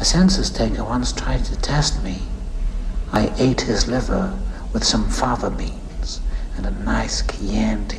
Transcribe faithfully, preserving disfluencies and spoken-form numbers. A census taker once tried to test me. I ate his liver with some fava beans and a nice Chianti.